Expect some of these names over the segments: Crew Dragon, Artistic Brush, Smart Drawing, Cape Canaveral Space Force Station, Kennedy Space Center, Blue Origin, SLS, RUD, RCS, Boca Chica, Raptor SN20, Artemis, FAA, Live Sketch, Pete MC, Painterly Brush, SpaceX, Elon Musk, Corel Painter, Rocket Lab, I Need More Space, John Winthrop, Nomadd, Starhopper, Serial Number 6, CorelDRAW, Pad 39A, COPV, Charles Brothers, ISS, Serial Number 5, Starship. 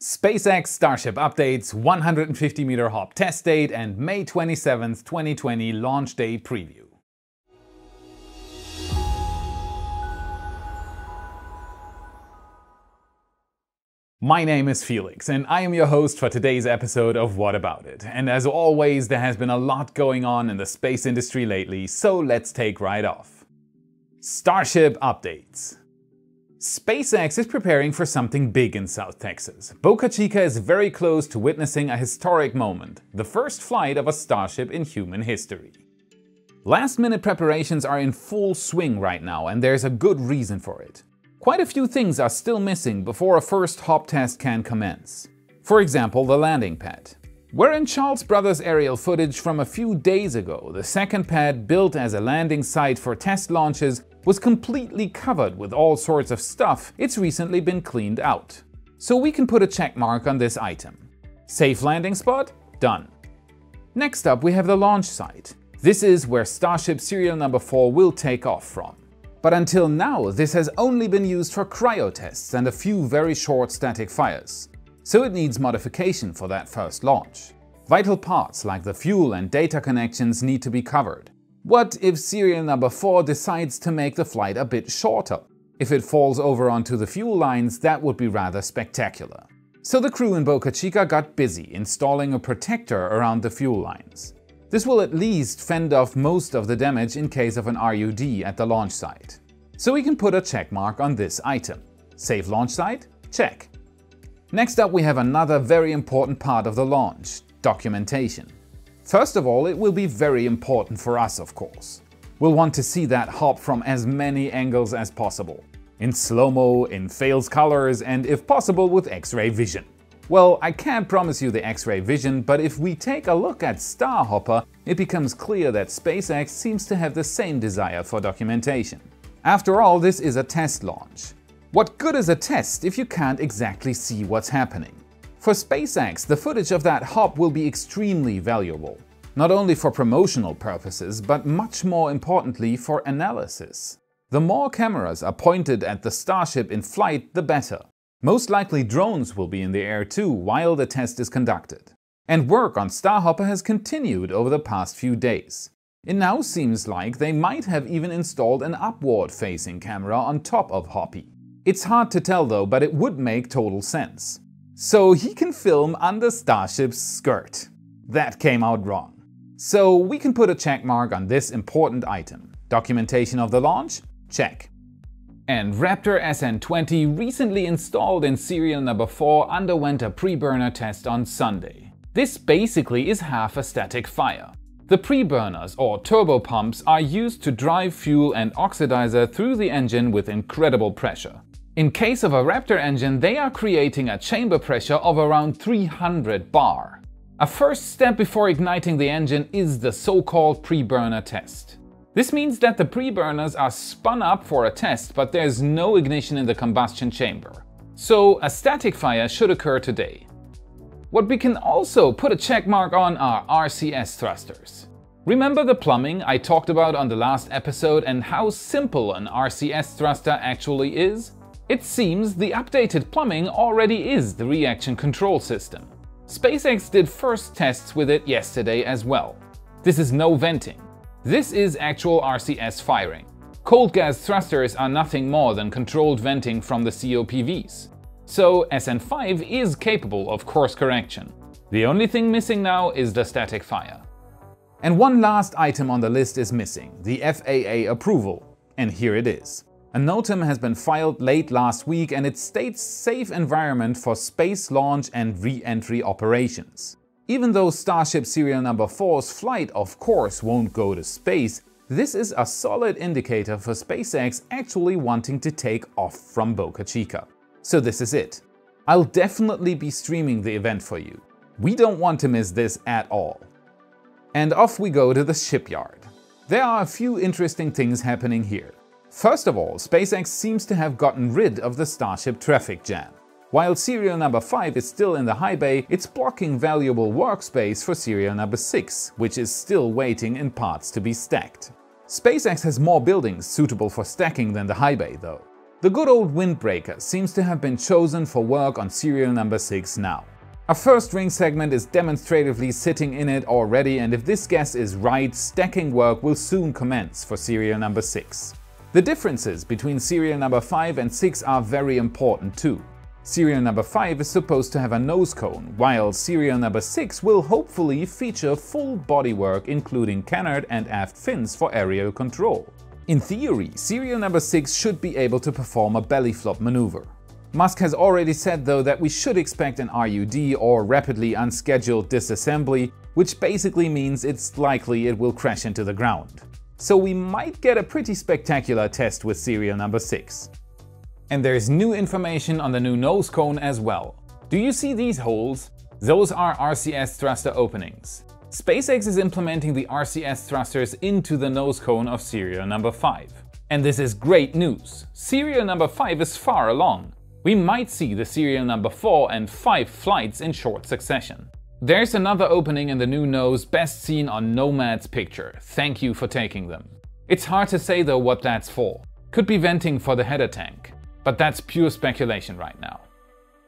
SpaceX Starship updates, 150-meter hop test date, and May 27, 2020 launch day preview. My name is Felix, and I am your host for today's episode of What About It. And as always, there has been a lot going on in the space industry lately, so let's take right off. Starship updates. SpaceX is preparing for something big in South Texas. Boca Chica is very close to witnessing a historic moment, the first flight of a Starship in human history. Last-minute preparations are in full swing right now, and there's a good reason for it. Quite a few things are still missing before a first hop test can commence. For example, the landing pad. We're in Charles Brothers aerial footage from a few days ago. The second pad, built as a landing site for test launches, was completely covered with all sorts of stuff. It's recently been cleaned out. So we can put a check mark on this item. Safe landing spot? Done. Next up, we have the launch site. This is where Starship Serial Number 4 will take off from. But until now, this has only been used for cryo tests and a few very short static fires, so it needs modification for that first launch. Vital parts like the fuel and data connections need to be covered. What if Serial Number 4 decides to make the flight a bit shorter? If it falls over onto the fuel lines, that would be rather spectacular. So the crew in Boca Chica got busy installing a protector around the fuel lines. This will at least fend off most of the damage in case of an RUD at the launch site. So we can put a check mark on this item. Safe launch site? Check. Next up, we have another very important part of the launch, documentation. First of all, it will be very important for us, of course. We'll want to see that hop from as many angles as possible. In slow-mo, in fails colors, and if possible with X-ray vision. Well, I can't promise you the X-ray vision, but if we take a look at Starhopper, it becomes clear that SpaceX seems to have the same desire for documentation. After all, this is a test launch. What good is a test if you can't exactly see what's happening? For SpaceX, the footage of that hop will be extremely valuable, not only for promotional purposes, but much more importantly for analysis. The more cameras are pointed at the Starship in flight, the better. Most likely drones will be in the air too while the test is conducted. And work on Starhopper has continued over the past few days. It now seems like they might have even installed an upward-facing camera on top of Hoppy. It's hard to tell though, but it would make total sense. So he can film under Starship's skirt. That came out wrong. So we can put a check mark on this important item. Documentation of the launch? Check. And Raptor SN20, recently installed in Serial Number 4, underwent a preburner test on Sunday. This basically is half a static fire. The preburners, or turbopumps, are used to drive fuel and oxidizer through the engine with incredible pressure. In case of a Raptor engine, they are creating a chamber pressure of around 300 bar. A first step before igniting the engine is the so-called preburner test. This means that the preburners are spun up for a test, but there's no ignition in the combustion chamber. So a static fire should occur today. What we can also put a check mark on are RCS thrusters. Remember the plumbing I talked about on the last episode and how simple an RCS thruster actually is? It seems the updated plumbing already is the reaction control system. SpaceX did first tests with it yesterday as well. This is no venting. This is actual RCS firing. Cold gas thrusters are nothing more than controlled venting from the COPVs. So SN5 is capable of course correction. The only thing missing now is the static fire. And one last item on the list is missing, the FAA approval. And here it is. A NOTAM has been filed late last week and it states safe environment for space launch and re-entry operations. Even though Starship Serial Number 4's flight, of course, won't go to space, this is a solid indicator for SpaceX actually wanting to take off from Boca Chica. So this is it. I'll definitely be streaming the event for you. We don't want to miss this at all. And off we go to the shipyard. There are a few interesting things happening here. First of all, SpaceX seems to have gotten rid of the Starship traffic jam. While Serial Number 5 is still in the high bay, it's blocking valuable workspace for Serial Number 6, which is still waiting in parts to be stacked. SpaceX has more buildings suitable for stacking than the high bay, though. The good old windbreaker seems to have been chosen for work on serial number 6 now. Our first ring segment is demonstratively sitting in it already, and if this guess is right, stacking work will soon commence for serial number 6. The differences between serial number 5 and 6 are very important too. Serial number 5 is supposed to have a nose cone, while serial number 6 will hopefully feature full bodywork including canard and aft fins for aerial control. In theory, serial number 6 should be able to perform a belly flop maneuver. Musk has already said though that we should expect an RUD or rapidly unscheduled disassembly, which basically means it's likely it will crash into the ground. So we might get a pretty spectacular test with serial number 6. And there's new information on the new nose cone as well. Do you see these holes? Those are RCS thruster openings. SpaceX is implementing the RCS thrusters into the nose cone of serial number 5. And this is great news. Serial number 5 is far along. We might see the serial number 4 and 5 flights in short succession. There's another opening in the new nose best seen on Nomad's picture. Thank you for taking them. It's hard to say though what that's for. Could be venting for the header tank. But that's pure speculation right now.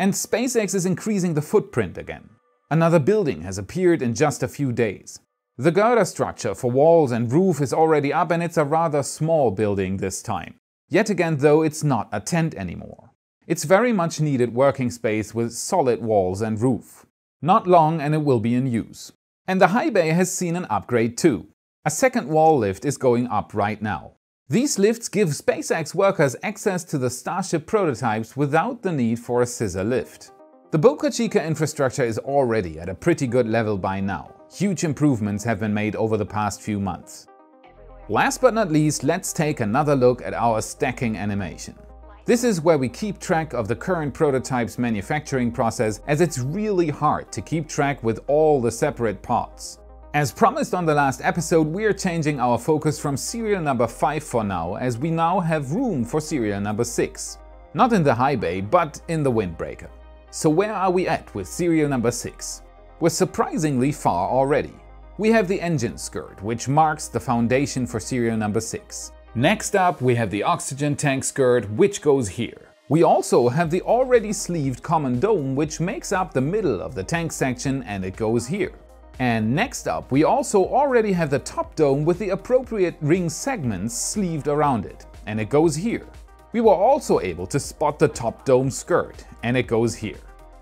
And SpaceX is increasing the footprint again. Another building has appeared in just a few days. The girder structure for walls and roof is already up, and it's a rather small building this time. Yet again though, it's not a tent anymore. It's very much needed working space with solid walls and roof. Not long and it will be in use. And the high bay has seen an upgrade too. A second wall lift is going up right now. These lifts give SpaceX workers access to the Starship prototypes without the need for a scissor lift. The Boca Chica infrastructure is already at a pretty good level by now. Huge improvements have been made over the past few months. Last but not least, let's take another look at our stacking animation. This is where we keep track of the current prototype's manufacturing process, as it's really hard to keep track with all the separate parts. As promised on the last episode, we're changing our focus from serial number 5 for now, as we now have room for serial number 6. Not in the high bay, but in the windbreaker. So where are we at with serial number 6? We're surprisingly far already. We have the engine skirt, which marks the foundation for serial number 6. Next up, we have the oxygen tank skirt, which goes here. We also have the already sleeved common dome, which makes up the middle of the tank section, and it goes here. And next up, we also already have the top dome with the appropriate ring segments sleeved around it, and it goes here. We were also able to spot the top dome skirt, and it goes here.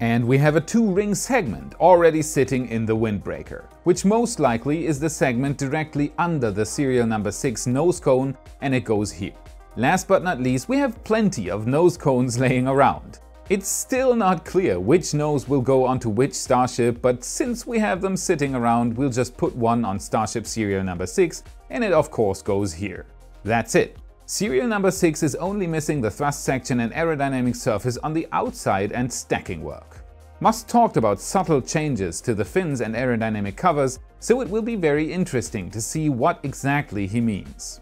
And we have a two-ring segment already sitting in the windbreaker, which most likely is the segment directly under the serial number 6 nose cone, and it goes here. Last but not least, we have plenty of nose cones laying around. It's still not clear which nose will go onto which Starship, but since we have them sitting around, we'll just put one on Starship serial number 6, and it of course goes here. That's it. Serial number 6 is only missing the thrust section and aerodynamic surface on the outside and stacking work. Musk talked about subtle changes to the fins and aerodynamic covers, so it will be very interesting to see what exactly he means.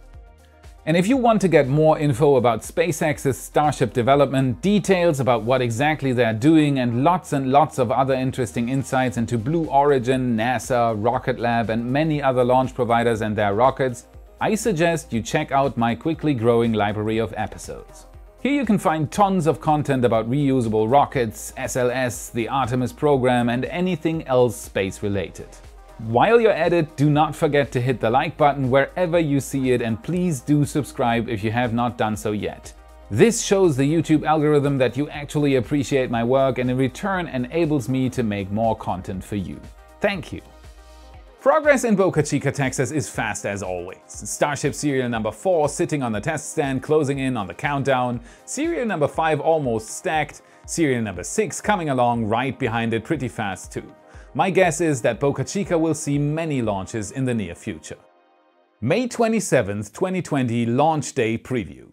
And if you want to get more info about SpaceX's Starship development, details about what exactly they're doing, and lots of other interesting insights into Blue Origin, NASA, Rocket Lab, and many other launch providers and their rockets, I suggest you check out my quickly growing library of episodes. Here you can find tons of content about reusable rockets, SLS, the Artemis program, and anything else space related. While you're at it, do not forget to hit the like button wherever you see it, and please do subscribe if you have not done so yet. This shows the YouTube algorithm that you actually appreciate my work, and in return enables me to make more content for you. Thank you. Progress in Boca Chica, Texas is fast as always. Starship serial number 4 sitting on the test stand, closing in on the countdown. Serial number 5 almost stacked. Serial number 6 coming along right behind it pretty fast too. My guess is that Boca Chica will see many launches in the near future. May 27th, 2020 launch day preview.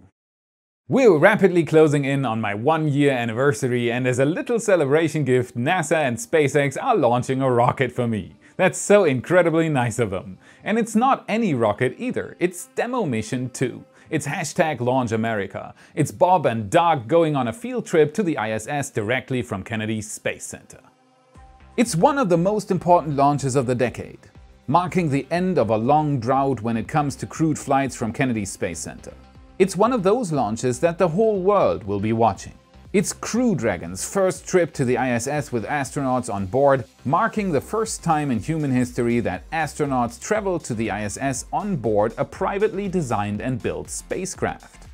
We're rapidly closing in on my 1-year anniversary, and as a little celebration gift, NASA and SpaceX are launching a rocket for me. That's so incredibly nice of them. And it's not any rocket either, it's Demo Mission 2. It's #LaunchAmerica. It's Bob and Doug going on a field trip to the ISS directly from Kennedy Space Center. It's one of the most important launches of the decade, marking the end of a long drought when it comes to crewed flights from Kennedy Space Center. It's one of those launches that the whole world will be watching. It's Crew Dragon's first trip to the ISS with astronauts on board, marking the first time in human history that astronauts travel to the ISS on board a privately designed and built spacecraft.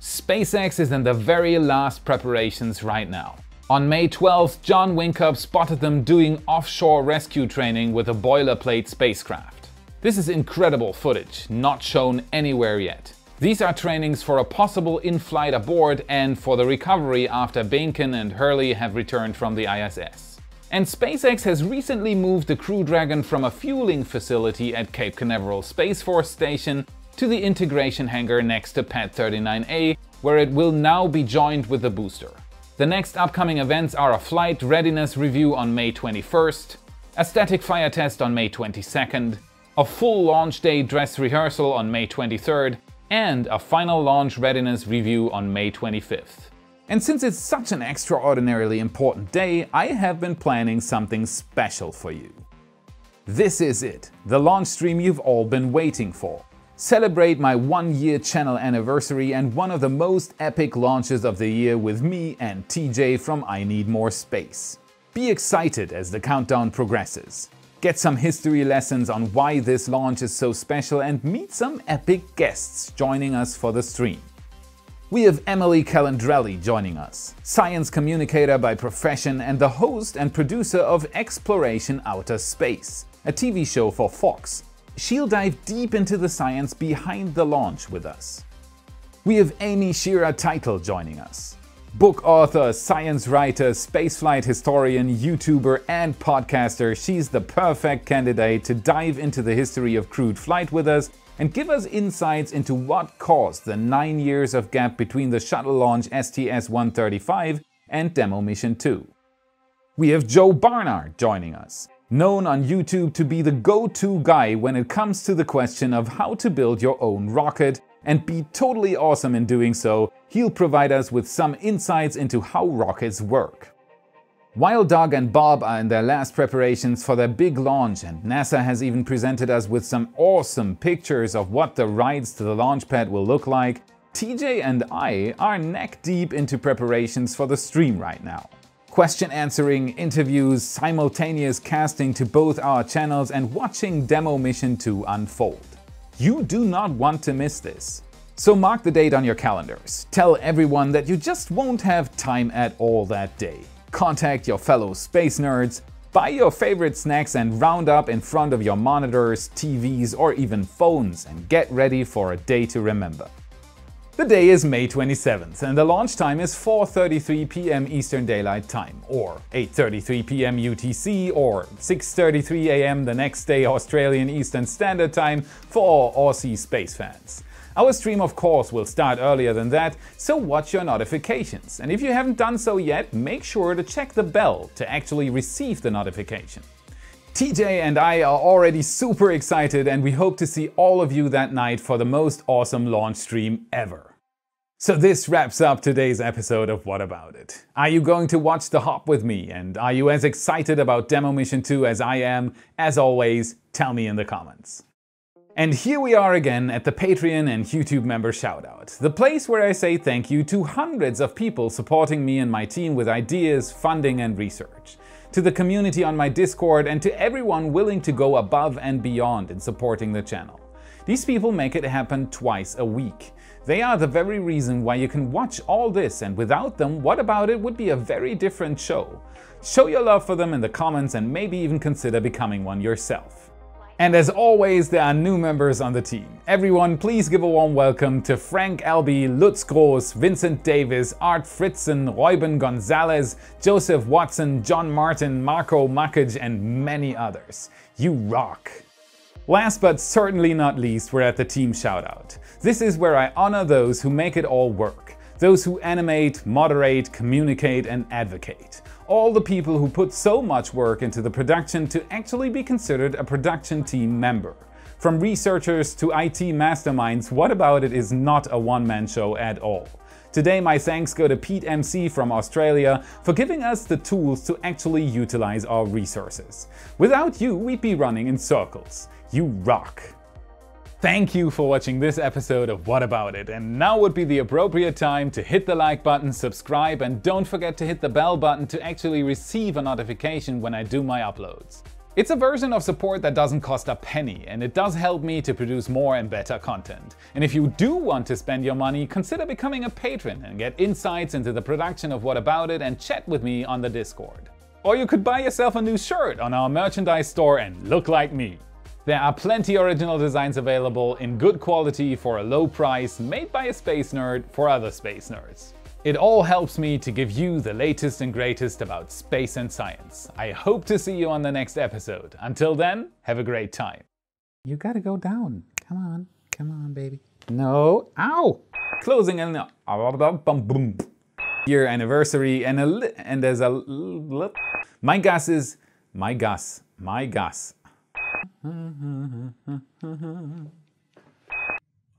SpaceX is in the very last preparations right now. On May 12th, John Winthrop spotted them doing offshore rescue training with a boilerplate spacecraft. This is incredible footage, not shown anywhere yet. These are trainings for a possible in-flight abort and for the recovery after Behnken and Hurley have returned from the ISS. And SpaceX has recently moved the Crew Dragon from a fueling facility at Cape Canaveral Space Force Station to the integration hangar next to Pad 39A, where it will now be joined with the booster. The next upcoming events are a flight readiness review on May 21st, a static fire test on May 22nd, a full launch day dress rehearsal on May 23rd, and a final launch readiness review on May 25th. And since it's such an extraordinarily important day, I have been planning something special for you. This is it, the launch stream you've all been waiting for. Celebrate my one-year channel anniversary and one of the most epic launches of the year with me and TJ from I Need More Space. Be excited as the countdown progresses. Get some history lessons on why this launch is so special and meet some epic guests joining us for the stream. We have Emily Calandrelli joining us, science communicator by profession and the host and producer of Exploration Outer Space, a TV show for Fox. She'll dive deep into the science behind the launch with us. We have Amy Shira Teitel joining us. Book author, science writer, spaceflight historian, YouTuber and podcaster, she's the perfect candidate to dive into the history of crewed flight with us and give us insights into what caused the 9 years of gap between the shuttle launch STS-135 and Demo Mission 2. We have Joe Barnard joining us, known on YouTube to be the go-to guy when it comes to the question of how to build your own rocket and be totally awesome in doing so. He'll provide us with some insights into how rockets work. While Doug and Bob are in their last preparations for their big launch, and NASA has even presented us with some awesome pictures of what the rides to the launch pad will look like, TJ and I are neck deep into preparations for the stream right now. Question answering, interviews, simultaneous casting to both our channels and watching Demo Mission 2 unfold. You do not want to miss this. So mark the date on your calendars. Tell everyone that you just won't have time at all that day. Contact your fellow space nerds, buy your favorite snacks and round up in front of your monitors, TVs or even phones and get ready for a day to remember. The day is May 27th and the launch time is 4:33 p.m. Eastern Daylight Time or 8:33 p.m. UTC or 6:33 a.m. the next day Australian Eastern Standard Time for all Aussie space fans. Our stream of course will start earlier than that, so watch your notifications. And if you haven't done so yet, make sure to check the bell to actually receive the notification. TJ and I are already super excited and we hope to see all of you that night for the most awesome launch stream ever. So this wraps up today's episode of What About It? Are you going to watch the hop with me? And are you as excited about Demo Mission 2 as I am? As always, tell me in the comments. And here we are again at the Patreon and YouTube member shoutout, the place where I say thank you to hundreds of people supporting me and my team with ideas, funding and research. To the community on my Discord and to everyone willing to go above and beyond in supporting the channel. These people make it happen twice a week. They are the very reason why you can watch all this, and without them, What About It would be a very different show. Show your love for them in the comments and maybe even consider becoming one yourself. And as always, there are new members on the team. Everyone, please give a warm welcome to Frank Albee, Lutz Groß, Vincent Davis, Art Fritzen, Reuben Gonzalez, Joseph Watson, John Martin, Marco Makic and many others. You rock! Last but certainly not least, we're at the team shoutout. This is where I honor those who make it all work. Those who animate, moderate, communicate and advocate. All the people who put so much work into the production to actually be considered a production team member. From researchers to IT masterminds, What About It is not a one-man show at all. Today my thanks go to Pete MC from Australia for giving us the tools to actually utilize our resources. Without you, we'd be running in circles. You rock! Thank you for watching this episode of What About It? And now would be the appropriate time to hit the like button, subscribe, and don't forget to hit the bell button to actually receive a notification when I do my uploads. It's a version of support that doesn't cost a penny, and it does help me to produce more and better content. And if you do want to spend your money, consider becoming a patron and get insights into the production of What About It and chat with me on the Discord. Or you could buy yourself a new shirt on our merchandise store and look like me. There are plenty original designs available in good quality for a low price, made by a space nerd for other space nerds. It all helps me to give you the latest and greatest about space and science. I hope to see you on the next episode. Until then, have a great time. You gotta go down. Come on. Come on, baby. No. Ow! Closing and year anniversary and there's a my guess.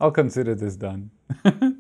I'll consider this done.